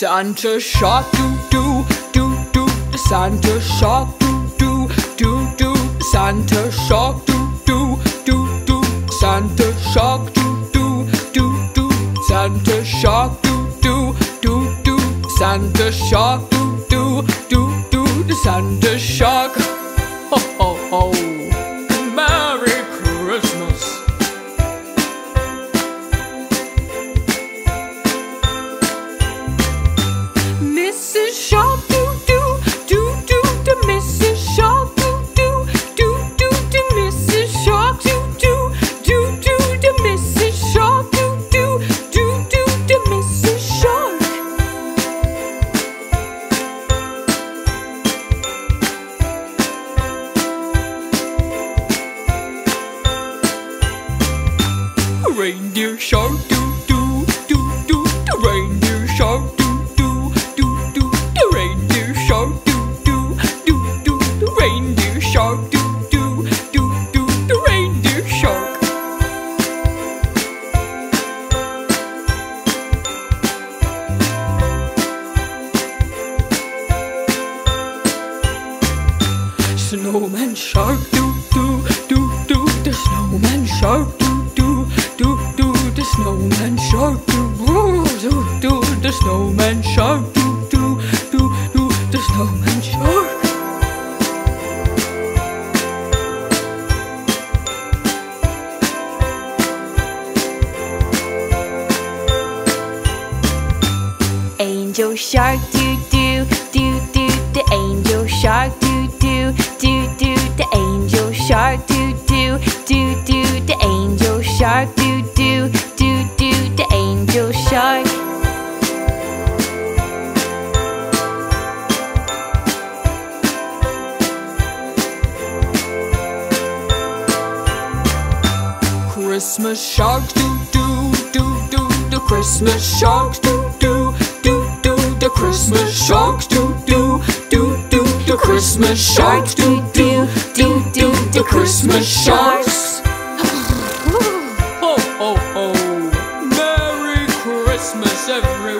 Santa Shark doo doo doo doo, Santa Shark doo doo doo, Santa Shark doo doo doo, Santa Shark doo doo doo, Santa Shark doo doo doo, Santa Shark doo doo doo, Santa Shark. Ho ho ho! Merry Christmas. Mrs. Shark doo doo doo doo to Mrs. Shark doo doo doo doo to Mrs. Shark doo doo doo doo to Mrs. Shark doo doo doo doo to Mrs. Shark. Reindeer Shark doo doo doo doo to Reindeer Shark doo. Shark, do do do do, the reindeer shark. Snowman shark, do do do do, the snowman shark, do do do, the snowman shark, do do do, the snowman shark, do do do do, the snowman shark. Angel shark doo doo doo doo, the angel shark doo doo doo doo, the angel shark doo doo doo doo, the angel shark doo doo doo doo, the angel shark. Christmas shark doo doo doo doo, the Christmas shark doo doo doo. The Christmas shark doo doo doo doo, the Christmas shark doo doo doo doo, the Christmas sharks. Ho ho ho! Merry Christmas, everyone.